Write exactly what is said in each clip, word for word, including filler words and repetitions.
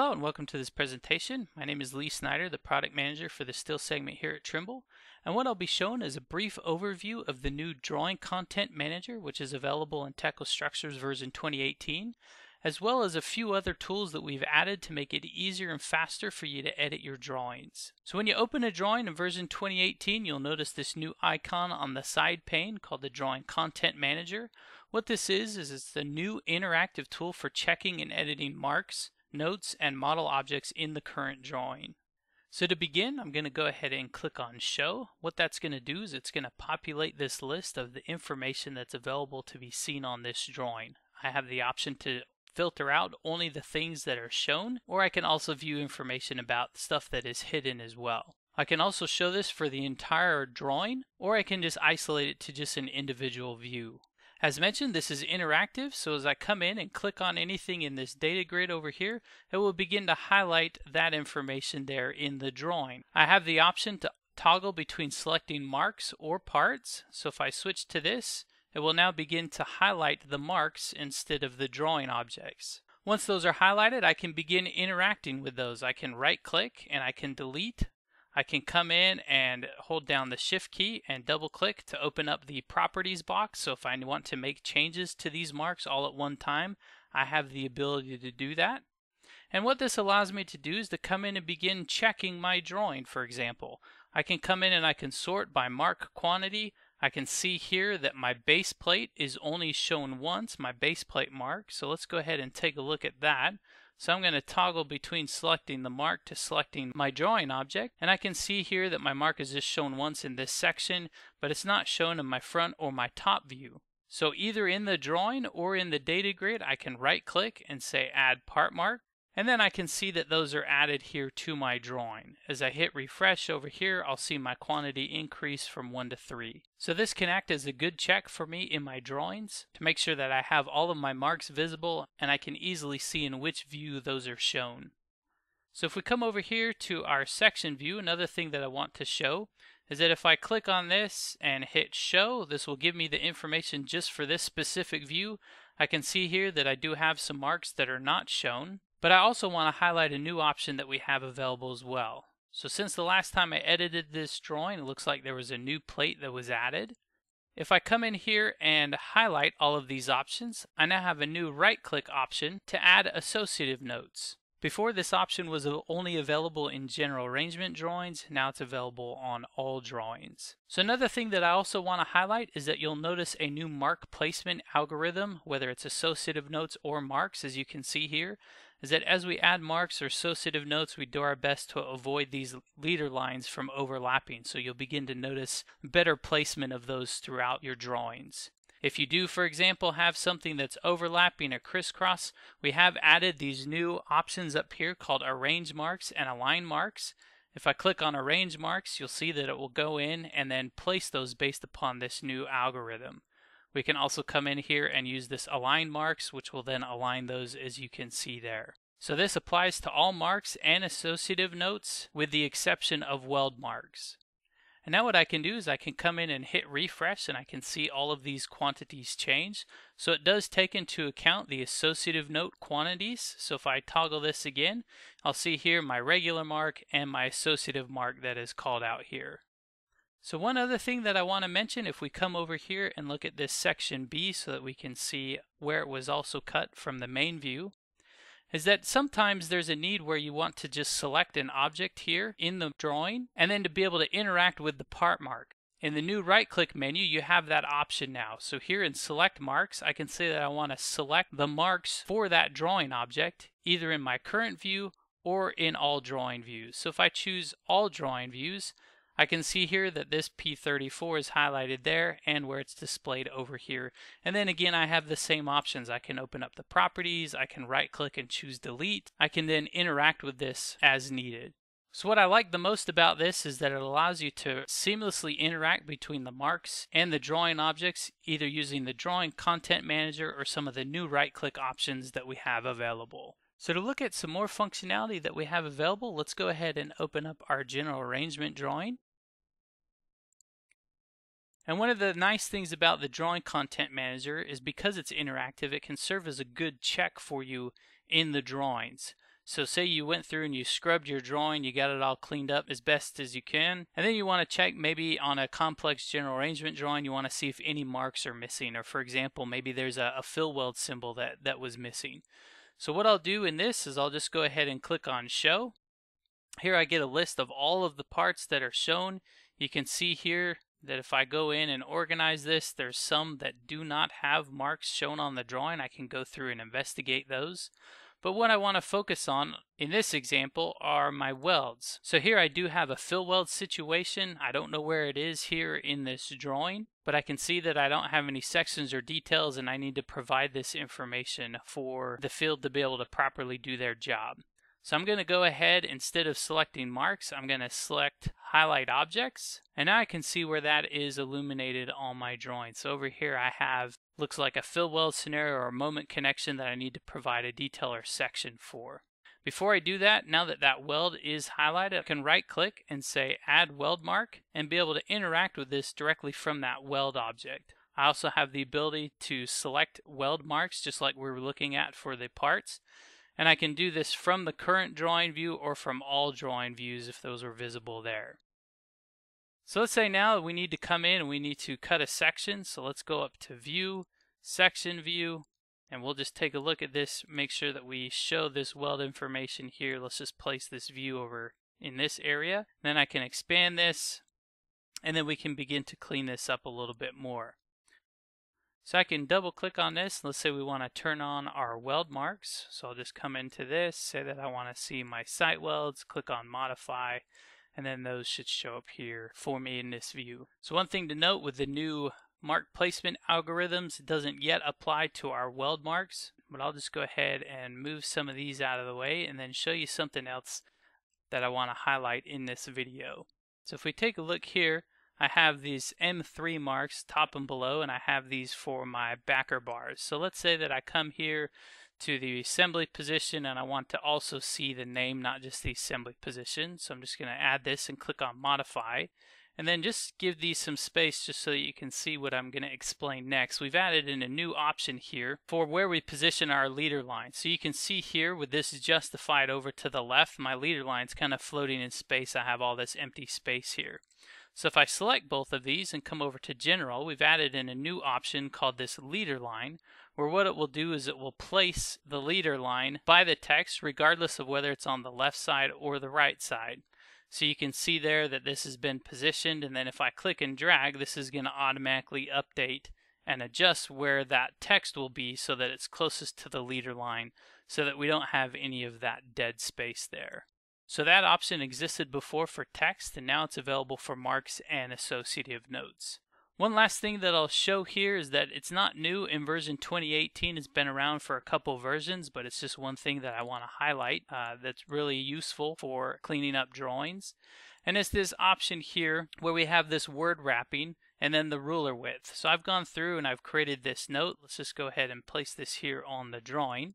Hello and welcome to this presentation. My name is Lee Snyder, the product manager for the Still segment here at Trimble. And what I'll be showing is a brief overview of the new Drawing Content Manager, which is available in Tekla Structures version twenty eighteen, as well as a few other tools that we've added to make it easier and faster for you to edit your drawings. So when you open a drawing in version twenty eighteen, you'll notice this new icon on the side pane called the Drawing Content Manager. What this is, is it's the new interactive tool for checking and editing marks, notes, and model objects in the current drawing. So to begin, I'm going to go ahead and click on Show. What that's going to do is it's going to populate this list of the information that's available to be seen on this drawing. I have the option to filter out only the things that are shown, or I can also view information about stuff that is hidden as well. I can also show this for the entire drawing, or I can just isolate it to just an individual view. As mentioned, this is interactive, so as I come in and click on anything in this data grid over here, it will begin to highlight that information there in the drawing. I have the option to toggle between selecting marks or parts, so if I switch to this, it will now begin to highlight the marks instead of the drawing objects. Once those are highlighted, I can begin interacting with those. I can right-click and I can delete. I can come in and hold down the shift key and double click to open up the properties box. So if I want to make changes to these marks all at one time, I have the ability to do that. And what this allows me to do is to come in and begin checking my drawing, for example. I can come in and I can sort by mark quantity. I can see here that my base plate is only shown once, my base plate mark. So let's go ahead and take a look at that. So I'm going to toggle between selecting the mark to selecting my drawing object, and I can see here that my mark is just shown once in this section, but it's not shown in my front or my top view. So either in the drawing or in the data grid, I can right click and say add part mark, and then I can see that those are added here to my drawing. As I hit refresh over here, I'll see my quantity increase from one to three. So this can act as a good check for me in my drawings to make sure that I have all of my marks visible and I can easily see in which view those are shown. So if we come over here to our section view, another thing that I want to show is that if I click on this and hit show, this will give me the information just for this specific view. I can see here that I do have some marks that are not shown, but I also want to highlight a new option that we have available as well. So since the last time I edited this drawing, it looks like there was a new plate that was added. If I come in here and highlight all of these options, I now have a new right-click option to add associative notes. Before, this option was only available in general arrangement drawings. Now it's available on all drawings. So another thing that I also want to highlight is that you'll notice a new mark placement algorithm, whether it's associative notes or marks, as you can see here, is that as we add marks or associative notes, we do our best to avoid these leader lines from overlapping. So you'll begin to notice better placement of those throughout your drawings. If you do, for example, have something that's overlapping or crisscross, we have added these new options up here called Arrange Marks and Align Marks. If I click on Arrange Marks, you'll see that it will go in and then place those based upon this new algorithm. We can also come in here and use this Align Marks, which will then align those as you can see there. So this applies to all marks and associative notes with the exception of weld marks. And now what I can do is I can come in and hit refresh and I can see all of these quantities change. So it does take into account the associative note quantities. So if I toggle this again, I'll see here my regular mark and my associative mark that is called out here. So one other thing that I want to mention, if we come over here and look at this section B so that we can see where it was also cut from the main view, is that sometimes there's a need where you want to just select an object here in the drawing and then to be able to interact with the part mark. In the new right-click menu, you have that option now. So here in Select Marks, I can say that I want to select the marks for that drawing object, either in my current view or in all drawing views. So if I choose all drawing views, I can see here that this P thirty-four is highlighted there and where it's displayed over here. And then again, I have the same options. I can open up the properties, I can right click and choose delete. I can then interact with this as needed. So what I like the most about this is that it allows you to seamlessly interact between the marks and the drawing objects, either using the Drawing Content Manager or some of the new right click options that we have available. So to look at some more functionality that we have available, let's go ahead and open up our general arrangement drawing. And one of the nice things about the Drawing Content Manager is because it's interactive, it can serve as a good check for you in the drawings. So say you went through and you scrubbed your drawing, you got it all cleaned up as best as you can, and then you want to check maybe on a complex general arrangement drawing, you want to see if any marks are missing, or for example, maybe there's a, a fill weld symbol that, that was missing. So what I'll do in this is I'll just go ahead and click on Show. Here I get a list of all of the parts that are shown. You can see here that if I go in and organize this, there's some that do not have marks shown on the drawing. I can go through and investigate those. But what I want to focus on in this example are my welds. So here I do have a fill weld situation. I don't know where it is here in this drawing, but I can see that I don't have any sections or details, and I need to provide this information for the field to be able to properly do their job. So I'm going to go ahead, instead of selecting marks, I'm going to select highlight objects, and now I can see where that is illuminated on my drawing. So over here I have, looks like a fill weld scenario or a moment connection that I need to provide a detail or section for. Before I do that, now that that weld is highlighted, I can right click and say add weld mark and be able to interact with this directly from that weld object. I also have the ability to select weld marks just like we were looking at for the parts. And I can do this from the current drawing view or from all drawing views if those are visible there. So let's say now we need to come in and we need to cut a section. So let's go up to View, Section View, and we'll just take a look at this, make sure that we show this weld information here. Let's just place this view over in this area. Then I can expand this, and then we can begin to clean this up a little bit more. So I can double click on this. Let's say we want to turn on our weld marks. So I'll just come into this, say that I want to see my site welds, click on modify, and then those should show up here for me in this view. So one thing to note with the new mark placement algorithms, it doesn't yet apply to our weld marks, but I'll just go ahead and move some of these out of the way and then show you something else that I want to highlight in this video. So if we take a look here, I have these M three marks top and below, and I have these for my backer bars. So let's say that I come here to the assembly position and I want to also see the name, not just the assembly position. So I'm just going to add this and click on modify, and then just give these some space just so that you can see what I'm going to explain next. We've added in a new option here for where we position our leader line. So you can see here with this justified over to the left, my leader line's kind of floating in space. I have all this empty space here. So if I select both of these and come over to General, we've added in a new option called this leader line, where what it will do is it will place the leader line by the text regardless of whether it's on the left side or the right side. So you can see there that this has been positioned, and then if I click and drag, this is going to automatically update and adjust where that text will be so that it's closest to the leader line so that we don't have any of that dead space there. So that option existed before for text, and now it's available for marks and associative notes. One last thing that I'll show here is that it's not new in version twenty eighteen. It's been around for a couple versions, but it's just one thing that I want to highlight uh, that's really useful for cleaning up drawings. And it's this option here where we have this word wrapping and then the ruler width. So I've gone through and I've created this note. Let's just go ahead and place this here on the drawing.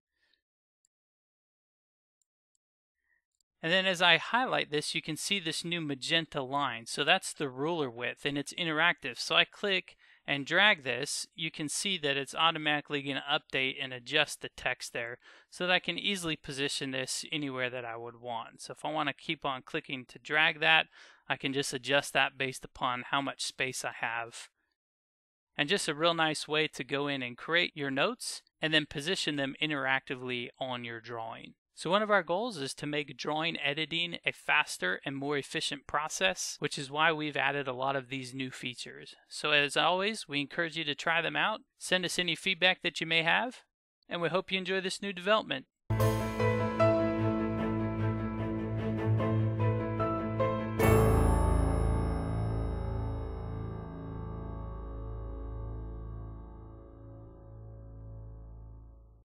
And then as I highlight this, you can see this new magenta line. So that's the ruler width, and it's interactive. So I click and drag this. You can see that it's automatically going to update and adjust the text there so that I can easily position this anywhere that I would want. So if I want to keep on clicking to drag that, I can just adjust that based upon how much space I have. And just a real nice way to go in and create your notes and then position them interactively on your drawing. So one of our goals is to make drawing editing a faster and more efficient process, which is why we've added a lot of these new features. So as always, we encourage you to try them out, send us any feedback that you may have, and we hope you enjoy this new development.